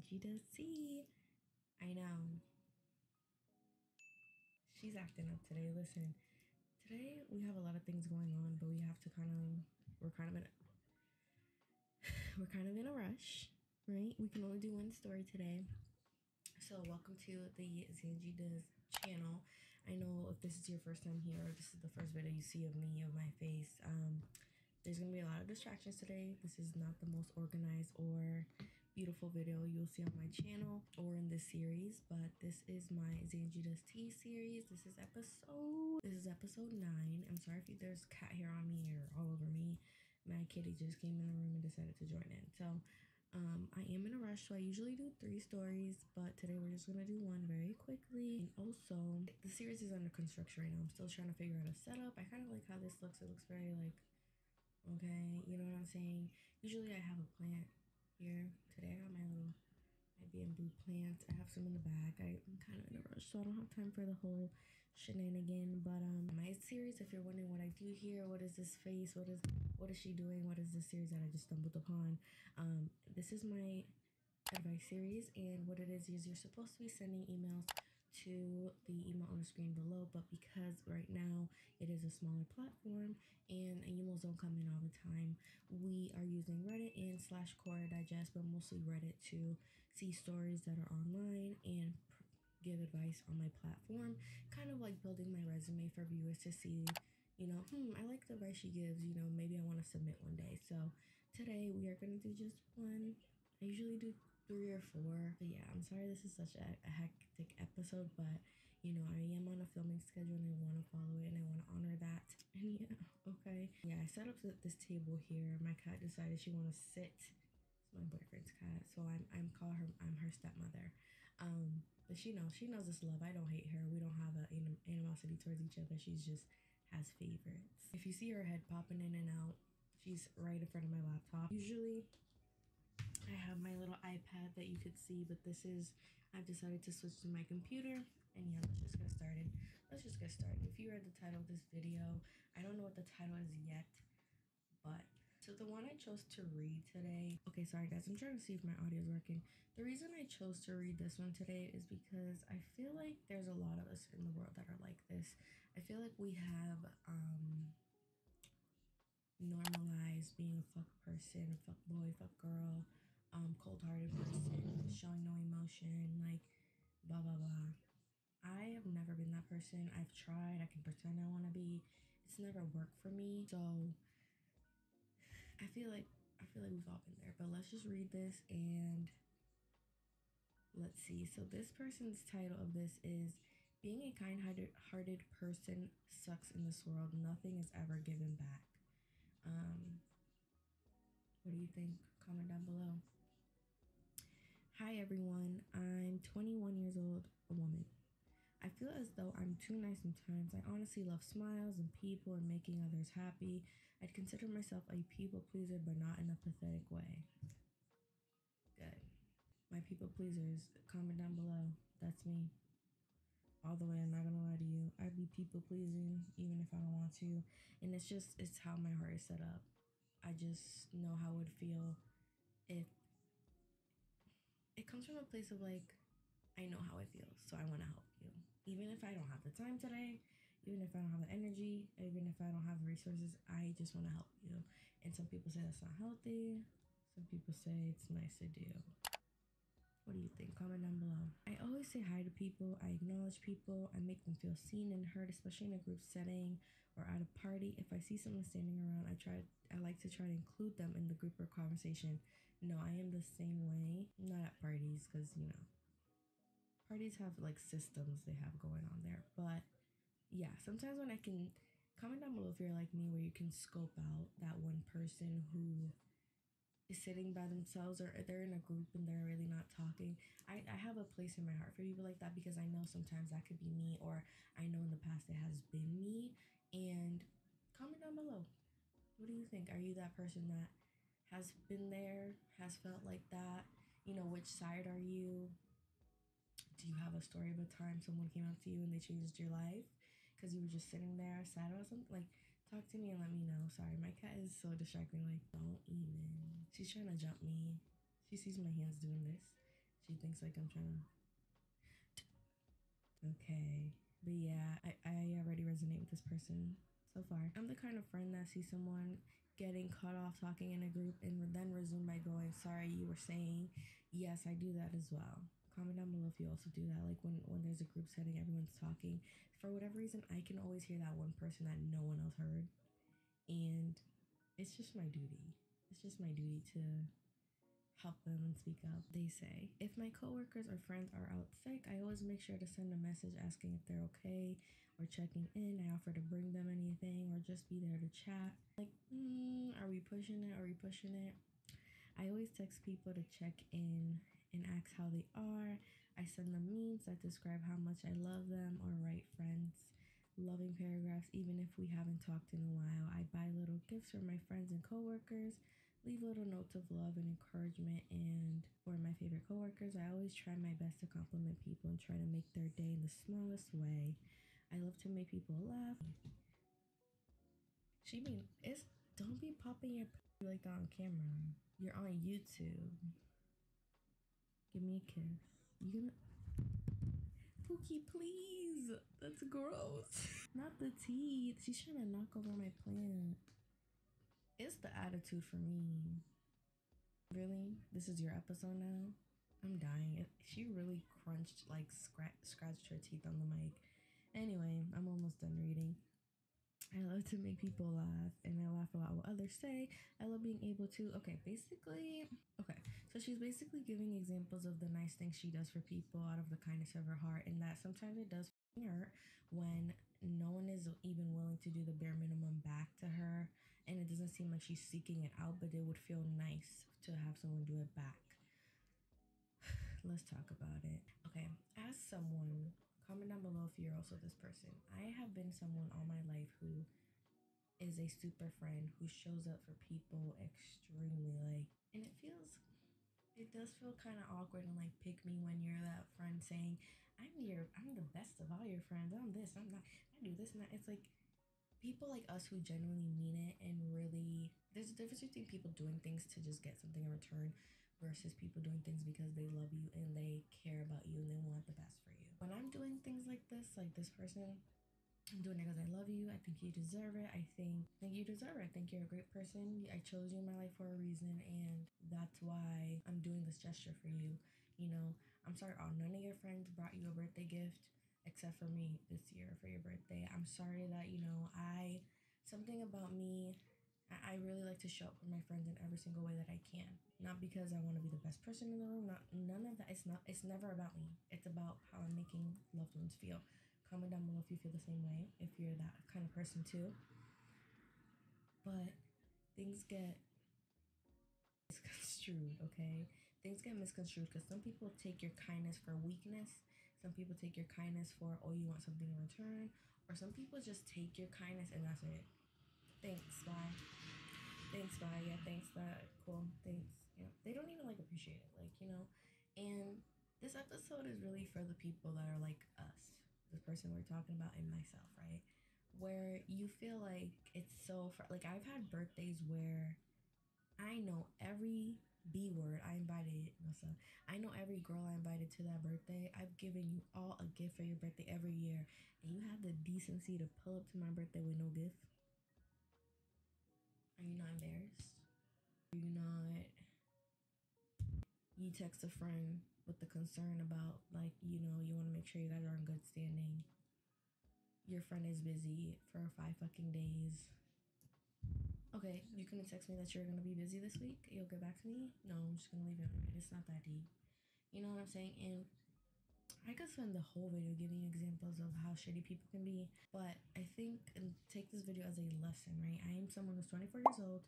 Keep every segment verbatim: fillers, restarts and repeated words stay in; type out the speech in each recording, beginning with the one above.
Zangie Does Tea. I know. She's acting up today. Listen, today we have a lot of things going on, but we have to kind of, we're kind of in a, we're kind of in a rush, right? We can only do one story today. So welcome to the Zangie Does channel. I know if this is your first time here, or this is the first video you see of me, of my face, um, there's gonna be a lot of distractions today. This is not the most organized or beautiful video you'll see on my channel or in this series, but this is my Zangie Does Tea series. This is episode this is episode nine. I'm sorry if there's cat hair on me or all over me. My kitty just came in the room and decided to join in. So Um, I am in a rush, so I usually do three stories, but today we're just gonna do one very quickly. And also, the series is under construction right now. I'm still trying to figure out a setup. I kind of like how this looks. It looks very like, okay, you know what I'm saying? Usually I have a plant here. Today I got my little my bamboo plants. I have some in the back. I, I'm kind of in a rush, so I don't have time for the whole shenanigan. But um, my series, if you're wondering what I do here, what is this face, what is... What is she doing? What is this series that I just stumbled upon? Um, this is my advice series, and what it is is you're supposed to be sending emails to the email on the screen below, but because right now it is a smaller platform and emails don't come in all the time, we are using Reddit and slash Quora Digest, but mostly Reddit to see stories that are online and give advice on my platform, kind of like building my resume for viewers to see. You know, hmm, I like the advice she gives, you know, maybe I want to submit one day. So today we are going to do just one. I usually do three or four. But yeah, I'm sorry this is such a, a hectic episode, but, you know, I am on a filming schedule and I want to follow it and I want to honor that. And yeah, okay. Yeah, I set up this table here. My cat decided she want to sit. It's my boyfriend's cat. So I'm, I'm call her, I'm her stepmother. Um, but she knows, she knows this love. I don't hate her. We don't have a anim animosity towards each other. She's just... has favorites. If you see her head popping in and out, she's right in front of my laptop. Usually I have my little iPad that you could see, but this is, I've decided to switch to my computer. And yeah, let's just get started. Let's just get started. If you read the title of this video, I don't know what the title is yet, but so the one I chose to read today, okay, sorry guys, I'm trying to see if my audio is working. The reason I chose to read this one today is because I feel like there's a lot of us in the world that are like this. I feel like we have um, normalized being a fuck person, a fuck boy, fuck girl, um, cold-hearted person, showing no emotion, like blah, blah, blah. I have never been that person. I've tried, I can pretend I want to be. It's never worked for me, so... I feel like I feel like we've all been there, but let's just read this and let's see. So this person's title of this is "Being a kind-hearted person sucks in this world. Nothing is ever given back." Um, what do you think? Comment down below. Hi everyone, I'm twenty-one years old, a woman. I feel as though I'm too nice sometimes. I honestly love smiles and people and making others happy. I'd consider myself a people pleaser, but not in a pathetic way. Good. My people pleasers, comment down below. That's me. All the way, I'm not gonna lie to you. I'd be people pleasing even if I don't want to. And it's just, it's how my heart is set up. I just know how it would feel if... It comes from a place of like... I know how it feels, so I want to help you. Even if I don't have the time today, even if I don't have the energy, even if I don't have the resources, I just want to help you. And some people say that's not healthy. Some people say it's nice to do. What do you think? Comment down below. I always say hi to people. I acknowledge people. I make them feel seen and heard, especially in a group setting or at a party. If I see someone standing around, I try. I like to try to include them in the group or conversation. No, I am the same way. Not at parties, because, you know. Parties have like systems they have going on there, but yeah, sometimes when I can, comment down below if you're like me, where you can scope out that one person who is sitting by themselves or they're in a group and they're really not talking. I, I have a place in my heart for people like that, because I know sometimes that could be me, or I know in the past it has been me. And comment down below, what do you think? Are you that person that has been there, has felt like that? You know, which side are you? Do you have a story of a time someone came up to you and they changed your life because you were just sitting there sad about something? Like, talk to me and let me know. Sorry, my cat is so distracting. Like, don't even. She's trying to jump me. She sees my hands doing this. She thinks like I'm trying to... Okay. But yeah, I, I already resonate with this person so far. I'm the kind of friend that sees someone getting cut off talking in a group and then resume by going, sorry, you were saying. Yes, I do that as well. Comment down below if you also do that. Like when, when there's a group setting, everyone's talking. For whatever reason, I can always hear that one person that no one else heard. And it's just my duty. It's just my duty to help them and speak up. They say, if my coworkers or friends are out sick, I always make sure to send a message asking if they're okay or checking in. I offer to bring them anything or just be there to chat. Like, mm, are we pushing it? Are we pushing it? I always text people to check in and ask how they are. I send them memes that describe how much I love them or write friends loving paragraphs even if we haven't talked in a while. I buy little gifts for my friends and coworkers. Leave little notes of love and encouragement and for my favorite coworkers. I always try my best to compliment people and try to make their day in the smallest way. I love to make people laugh. She mean, it's, don't be popping your p like that on camera. You're on YouTube. Give me a kiss. You gonna... Pookie, please. That's gross. Not the teeth. She's trying to knock over my plant. It's the attitude for me. Really? This is your episode now? I'm dying. She really crunched, like scratch, scratched her teeth on the mic. Anyway, I'm almost done reading. I love to make people laugh and I laugh about what others say. I love being able to, okay, basically, okay. So she's basically giving examples of the nice things she does for people out of the kindness of her heart, and that sometimes it does hurt when no one is even willing to do the bare minimum back to her, and it doesn't seem like she's seeking it out, but it would feel nice to have someone do it back. Let's talk about it. Okay, as someone, comment down below if you're also this person. I have been someone all my life who is a super friend, who shows up for people extremely, like, and it feels, it does feel kind of awkward and like pick me when you're that friend saying, I'm your, I'm the best of all your friends. I'm this, I'm that, I do this and that. It's like people like us who genuinely mean it and really, there's a difference between people doing things to just get something in return versus people doing things because they love you and they care about you and they want the best for you. When I'm doing things like this, like this person, I'm doing it because I love you. I think you deserve it. I think, I think you deserve it. I think you're a great person. I chose you in my life for a reason, and that's why I'm doing this gesture for you. You know, I'm sorry all none of your friends brought you a birthday gift except for me this year for your birthday. I'm sorry that, you know, I, something about me, I, I really like to show up for my friends in every single way that I can. Not because I want to be the best person in the room. Not none of that. It's not. It's never about me. It's about how I'm making loved ones feel. Comment down below if you feel the same way, if you're that kind of person too. But things get misconstrued, okay? Things get misconstrued because some people take your kindness for weakness. Some people take your kindness for, oh, you want something in return. Or some people just take your kindness and that's it. Thanks, bye. Thanks, bye. Yeah, thanks, that. Cool, thanks. Yeah. They don't even, like, appreciate it, like, you know? And this episode is really for the people that are like us. This person we're talking about and myself, right? Where you feel like it's so fr like I've had birthdays where I know every B word I invited, no son, I know every girl I invited to that birthday. I've given you all a gift for your birthday every year, and you have the decency to pull up to my birthday with no gift. Are you not embarrassed? Are you not? You text a friend with the concern about, like, you know, you want to make sure you guys are in good standing. Your friend is busy for five fucking days. Okay, you can text me that you're gonna be busy this week. You'll get back to me. No, I'm just gonna leave it on it. It's not that deep. You know what I'm saying? And I could spend the whole video giving you examples of how shitty people can be, but I think, and take this video as a lesson, right? I am someone who's twenty-four years old,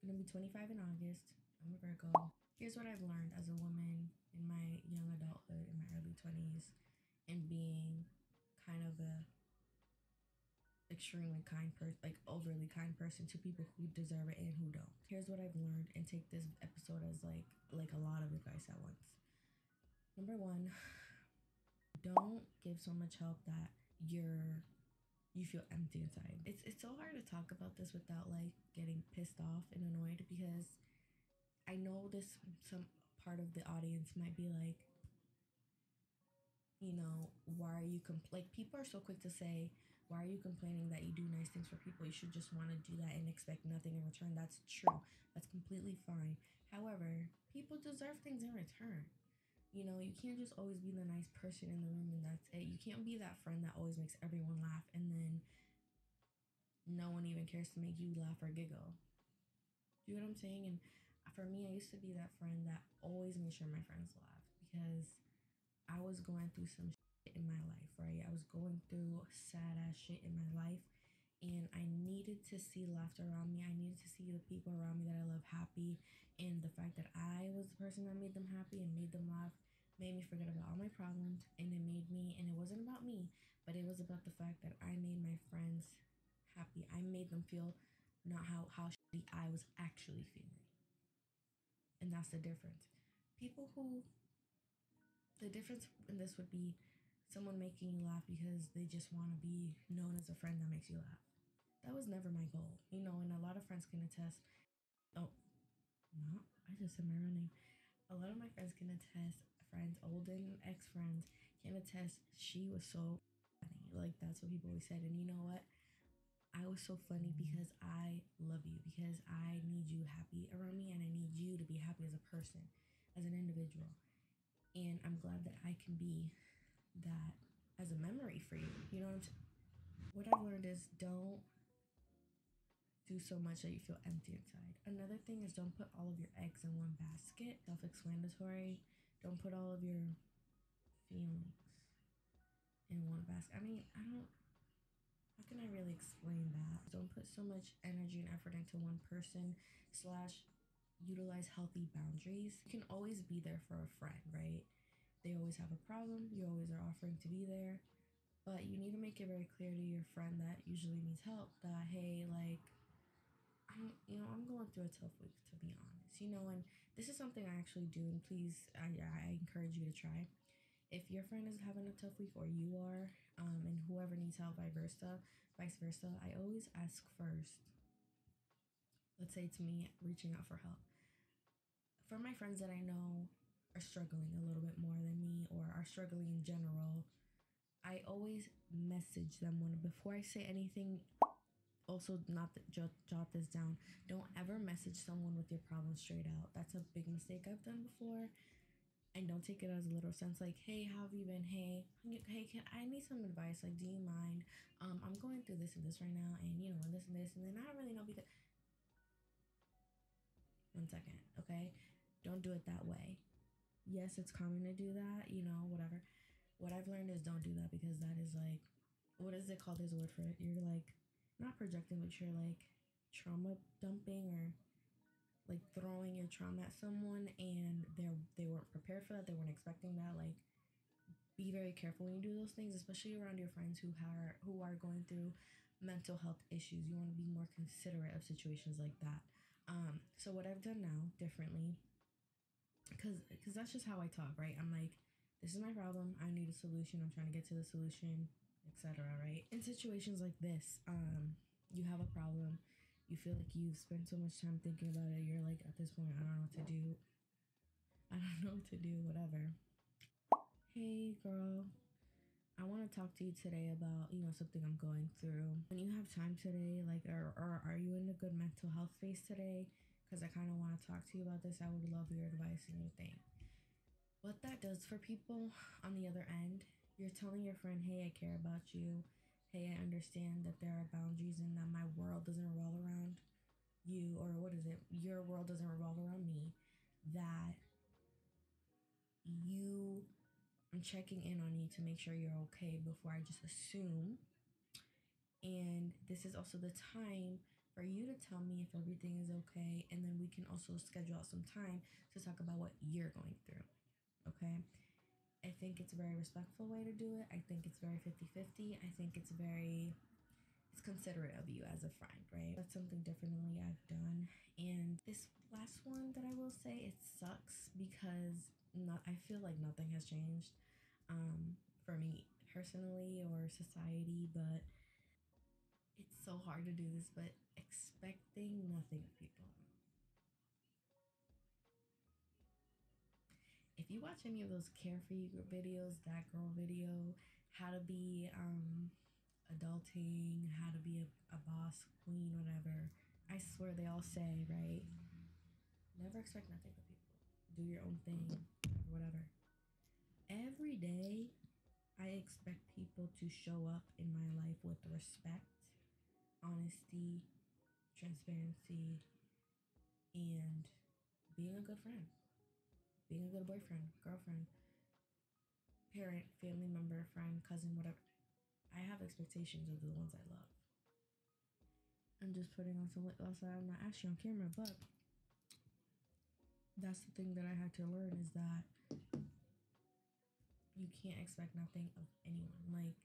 gonna be twenty-five in August. I'm a Virgo. Here's what I've learned as a woman in my young adulthood, in my early twenties, and being kind of a extremely kind person, like overly kind person to people who deserve it and who don't. Here's what I've learned, and take this episode as like like a lot of advice at once. Number one, don't give so much help that you're you feel empty inside. It's it's so hard to talk about this without like getting pissed off and annoyed, because I know this some part of the audience might be like, you know, why are you, compl- like, people are so quick to say, why are you complaining that you do nice things for people? You should just want to do that and expect nothing in return. That's true. That's completely fine. However, people deserve things in return. You know, you can't just always be the nice person in the room and that's it. You can't be that friend that always makes everyone laugh and then no one even cares to make you laugh or giggle. You know what I'm saying? And for me, I used to be that friend that always made sure my friends laughed because I was going through some shit in my life, right? I was going through sad-ass shit in my life, and I needed to see laughter around me. I needed to see the people around me that I love happy, and the fact that I was the person that made them happy and made them laugh made me forget about all my problems, and it made me, and it wasn't about me, but it was about the fact that I made my friends happy. I made them feel not how, how shitty I was actually feeling, and that's the difference. People who... The difference in this would be someone making you laugh because they just want to be known as a friend that makes you laugh. That was never my goal. You know, and a lot of friends can attest. Oh, no, I just said my real name. A lot of my friends can attest, friends, old and ex-friends can attest, she was so funny. Like, that's what people always said. And you know what? I was so funny because I love you, because I need you happy around me, and I need you to be happy as a person, as an individual. And I'm glad that I can be that as a memory for you. You know what I'm saying? What I've learned is don't do so much that you feel empty inside. Another thing is don't put all of your eggs in one basket. Self-explanatory. Don't put all of your feelings in one basket. I mean, I don't... How can I really explain that? Don't put so much energy and effort into one person slash... Utilize healthy boundaries. You can always be there for a friend, right? They always have a problem. You always are offering to be there. But you need to make it very clear to your friend that usually needs help that, hey, like, I'm, you know, I'm going through a tough week, to be honest. You know, and this is something I actually do, and please, I, I encourage you to try. If your friend is having a tough week, or you are, um, and whoever needs help, vice versa, vice versa, I always ask first. Let's say it's me reaching out for help. For my friends that I know are struggling a little bit more than me or are struggling in general, I always message them when, before I say anything. Also, not that, jot, jot this down. Don't ever message someone with your problem straight out. That's a big mistake I've done before. And don't take it as a literal sense, like, hey, how have you been? Hey, hey, can I need some advice? Like, do you mind? Um, I'm going through this and this right now, and you know, and this and this, and then I don't really know because... One second, okay? Don't do it that way. Yes, it's common to do that, you know, whatever. What I've learned is don't do that, because that is like, what is it called? There's a word for it. You're like, not projecting, but you're like trauma dumping, or like throwing your trauma at someone, and they're, they weren't prepared for that. They weren't expecting that. Like, be very careful when you do those things, especially around your friends who are, who are going through mental health issues. You want to be more considerate of situations like that. Um, so what I've done now differently, because because that's just how I talk, right? I'm like, this is my problem. I need a solution. I'm trying to get to the solution, et cetera, right? In situations like this, um, you have a problem. You feel like you've spent so much time thinking about it. You're like, at this point, I don't know what to do. I don't know what to do, whatever. Hey, girl. I want to talk to you today about, you know, something I'm going through. When you have time today, like, or, or are you in a good mental health space today? Because I kind of want to talk to you about this. I would love your advice and your thing. What that does for people on the other end, you're telling your friend, hey, I care about you. Hey, I understand that there are boundaries and that my world doesn't revolve around you. Or what is it? Your world doesn't revolve around me. That you... I'm checking in on you to make sure you're okay before I just assume. And this is also the time for you to tell me if everything is okay. And then we can also schedule out some time to talk about what you're going through. Okay? I think it's a very respectful way to do it. I think it's very fifty fifty. I think it's very, it's considerate of you as a friend, right? That's something differently I've done. And this last one that I will say, it sucks because... Not, I feel like nothing has changed um, for me personally or society, but it's so hard to do this, but expecting nothing of people. If if you watch any of those care for you videos, that girl video, how to be um adulting, how to be a, a boss queen, whatever, I swear they all say, right, never expect nothing from people, do your own thing, whatever. Every day I expect people to show up in my life with respect, honesty, transparency, and being a good friend, being a good boyfriend, girlfriend, parent, family member, friend, cousin, whatever. I have expectations of the ones I love. I'm just putting on some lip gloss that I'm not actually on camera, but that's the thing that I had to learn, is that you can't expect nothing of anyone. Like,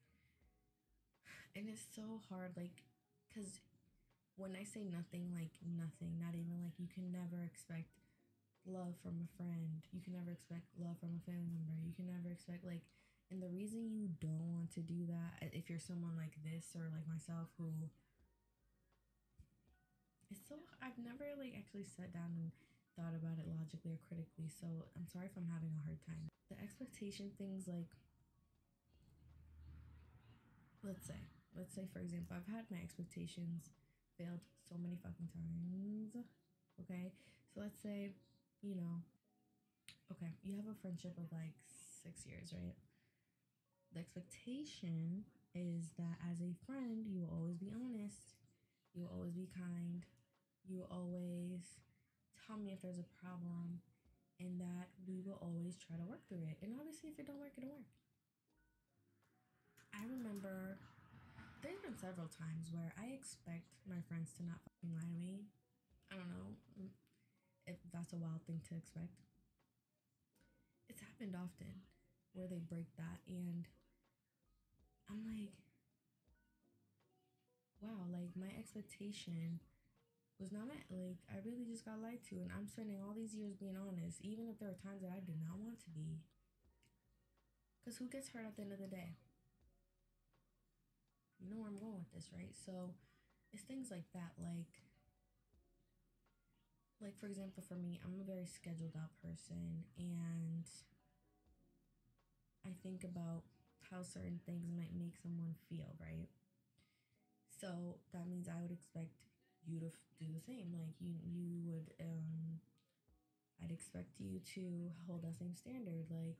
and it's so hard, like, because when I say nothing, like nothing, not even like, you can never expect love from a friend. You can never expect love from a family member. You can never expect, like, and the reason you don't want to do that, if you're someone like this or like myself, who, it's so, I've never like actually sat down and thought about it logically or critically, so I'm sorry if I'm having a hard time. The expectation things, like, let's say, let's say for example, I've had my expectations failed so many fucking times, okay? So let's say, you know, okay, you have a friendship of like six years, right? The expectation is that as a friend, you will always be honest, you will always be kind, you will always tell me if there's a problem, and that we will always try to work through it. And obviously, if it don't work, it'll work. I remember there's been several times where I expect my friends to not fucking lie to me. I don't know if that's a wild thing to expect. It's happened often where they break that, and I'm like, wow, like my expectation was not met. Like, I really just got lied to, and I'm spending all these years being honest, even if there were times that I did not want to be. Because who gets hurt at the end of the day? You know where I'm going with this, right? So it's things like that. Like, like for example, for me, I'm a very scheduled out person, and I think about how certain things might make someone feel, right? So that means I would expect you to do the same. Like, you you would, um, I'd expect you to hold that same standard. Like,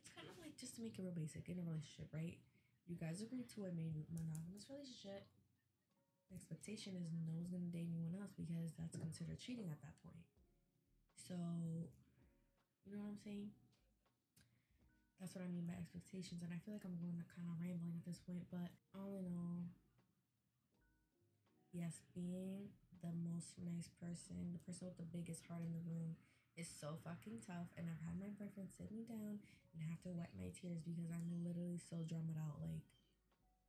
it's kind of like, just to make it real basic, in a relationship, right? You guys agree to a monogamous relationship. The expectation is no one's gonna date anyone else, because that's considered cheating at that point. So, you know what I'm saying? That's what I mean by expectations, and I feel like I'm going to kind of rambling at this point, but all in all, yes, being the most nice person, the person with the biggest heart in the room, is so fucking tough. And I've had my boyfriend sit me down and have to wipe my tears, because I'm literally so drummed out. Like,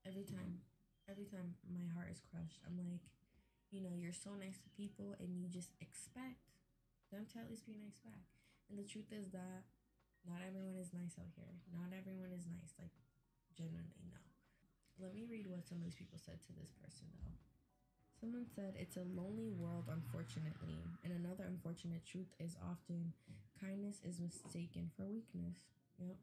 every time, every time my heart is crushed, I'm like, you know, you're so nice to people, and you just expect them to at least be nice back. And the truth is that not everyone is nice out here. Not everyone is nice. Like, genuinely, no. Let me read what some of these people said to this person, though. Someone said, it's a lonely world, unfortunately, and another unfortunate truth is often kindness is mistaken for weakness. Yep.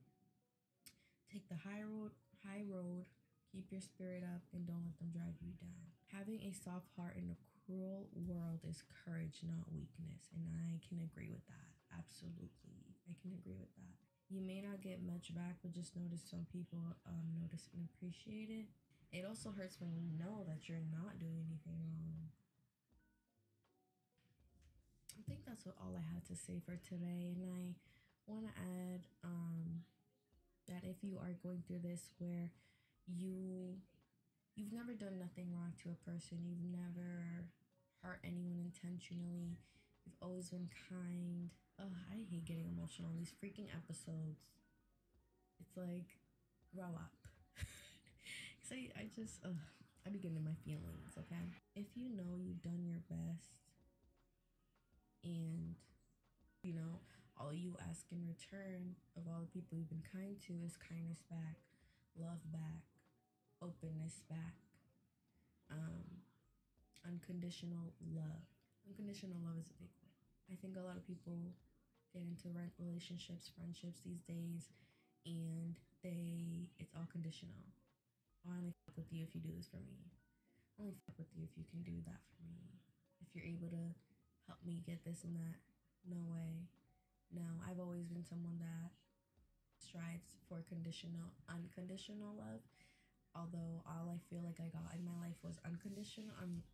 Take the high road, high road, keep your spirit up, and don't let them drag you down. Having a soft heart in a cruel world is courage, not weakness, and I can agree with that. Absolutely, I can agree with that. You may not get much back, but just notice some people um, notice and appreciate it. It also hurts when you know that you're not doing anything wrong. I think that's what all I had to say for today. And I want to add um, that if you are going through this where you, you've never done nothing wrong to a person, you've never hurt anyone intentionally, you've always been kind. Oh, I hate getting emotional on these freaking episodes. It's like, grow up. I, I just, uh, I be getting in my feelings, okay? If you know you've done your best, and, you know, all you ask in return of all the people you've been kind to is kindness back, love back, openness back, um, unconditional love. Unconditional love is a big one. I think a lot of people get into relationships, friendships these days, and they it's all conditional. I'll only fuck with you if you do this for me. I'll only fuck with you if you can do that for me. If you're able to help me get this and that. No way. No, I've always been someone that strives for conditional, unconditional love. Although all I feel like I got in my life was unconditional. Um,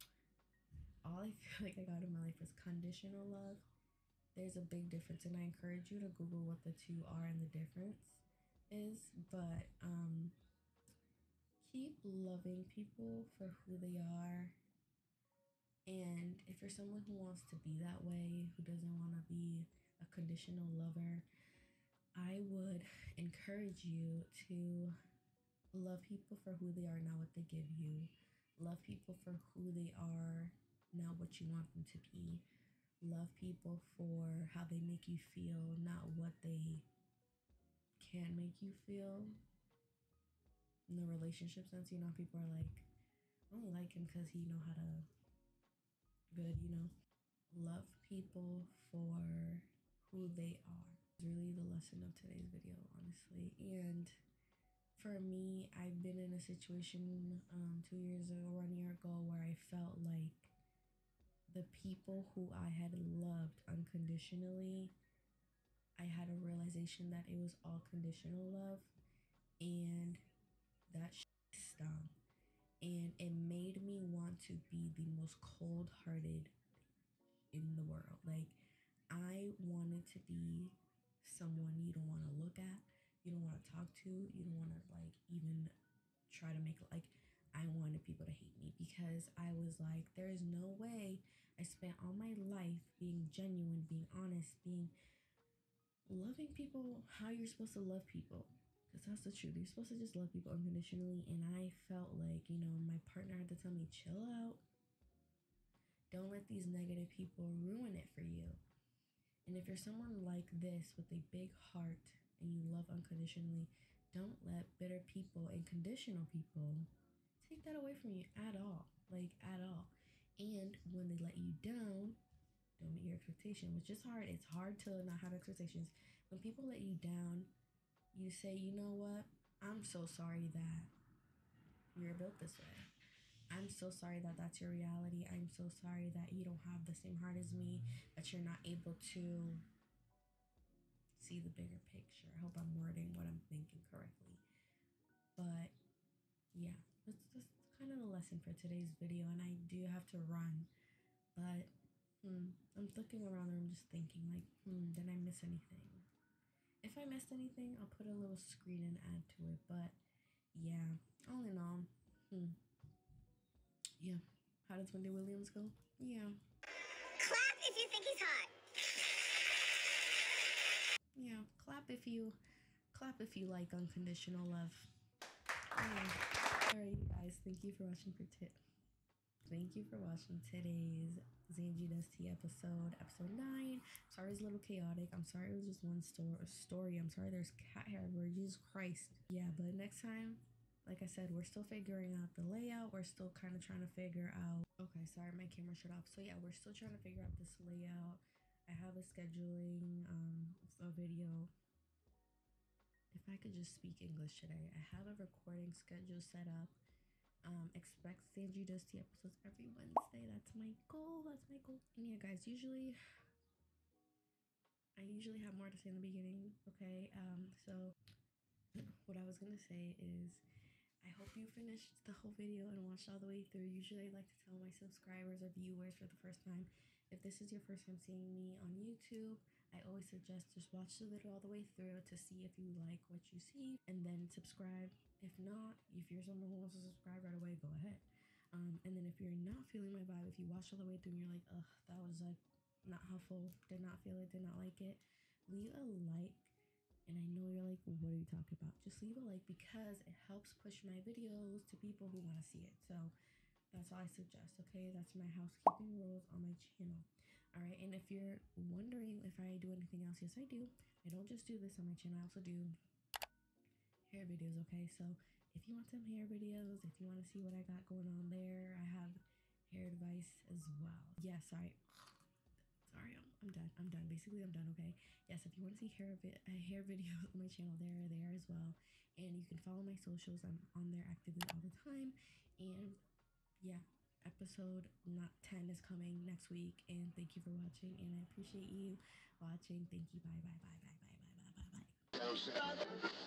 all I feel like I got in my life was conditional love. There's a big difference, and I encourage you to Google what the two are and the difference is. But um, keep loving people for who they are. And if you're someone who wants to be that way, who doesn't want to be a conditional lover, I would encourage you to love people for who they are, not what they give you. Love people for who they are, not what you want them to be. Love people for how they make you feel, not what they can make you feel. In the relationship sense, you know, people are like, I only like him because he know how to good, you know. Love people for who they are. It's really the lesson of today's video, honestly. And for me, I've been in a situation um, two years ago, one year ago, where I felt like the people who I had loved unconditionally, I had a realization that it was all conditional love, and that shit stung. And it made me want to be the most cold-hearted in the world. Like, I wanted to be someone you don't want to look at, you don't want to talk to, you don't want to, like, even try to make, like, I wanted people to hate me because I was like, there is no way I spent all my life being genuine, being honest, being loving people how you're supposed to love people. Because that's the truth. You're supposed to just love people unconditionally. And I felt like, you know, my partner had to tell me, chill out. Don't let these negative people ruin it for you. And if you're someone like this with a big heart and you love unconditionally, don't let bitter people and conditional people take that away from you at all, like at all. And when they let you down, don't meet your expectation, which is hard. It's hard to not have expectations. When people let you down, you say, you know what? I'm so sorry that you're built this way. I'm so sorry that that's your reality. I'm so sorry that you don't have the same heart as me, that you're not able to see the bigger picture. I hope I'm wording what I'm thinking correctly. But yeah. That's just kind of the lesson for today's video, and I do have to run, but hmm, I'm looking around the room just thinking, like, hmm, did I miss anything? If I missed anything, I'll put a little screen and add to it, but yeah, all in all, hmm, yeah. How does Wendy Williams go? Yeah. Clap if you think he's hot. Yeah, clap if you, clap if you like unconditional love. Yeah. Alright, you guys, thank you for watching for tip. Thank you for watching today's Zangie Does Tea episode, episode nine. Sorry it's a little chaotic. I'm sorry it was just one sto story. I'm sorry there's cat hair everywhere. Jesus Christ. Yeah, but next time, like I said, we're still figuring out the layout. We're still kind of trying to figure out. Okay, sorry, my camera shut off. So yeah, we're still trying to figure out this layout. I have a scheduling um a video. If I could just speak English today, I have a recording schedule set up. Um, expect Zangie Does Tea episodes every Wednesday. That's my goal. That's my goal. And yeah, guys, usually I usually have more to say in the beginning. Okay. Um. So what I was gonna say is, I hope you finished the whole video and watched all the way through. Usually I like to tell my subscribers or viewers for the first time. If this is your first time seeing me on YouTube, I always suggest just watch the video all the way through to see if you like what you see, and then subscribe. If not, if you're someone who wants to subscribe right away, go ahead. Um, and then if you're not feeling my vibe, if you watch all the way through and you're like, ugh, that was like not helpful, did not feel it, did not like it, leave a like. And I know you're like, well, what are you talking about? Just leave a like because it helps push my videos to people who want to see it. So that's all I suggest, okay? That's my housekeeping rules on my channel. All right, and if you're wondering if I do anything else, yes, I do. I don't just do this on my channel. I also do hair videos, okay? So if you want some hair videos, if you want to see what I got going on there, I have hair advice as well. Yeah, sorry. Sorry, I'm I'm done. I'm done. Basically, I'm done, okay? Yes, if you want to see hair, vi uh, hair videos on my channel, they're there as well. And you can follow my socials. I'm on there actively all the time. And yeah, episode not ten is coming next week. And thank you for watching. And I appreciate you watching. Thank you. Bye, bye, bye, bye, bye, bye, bye, bye, bye.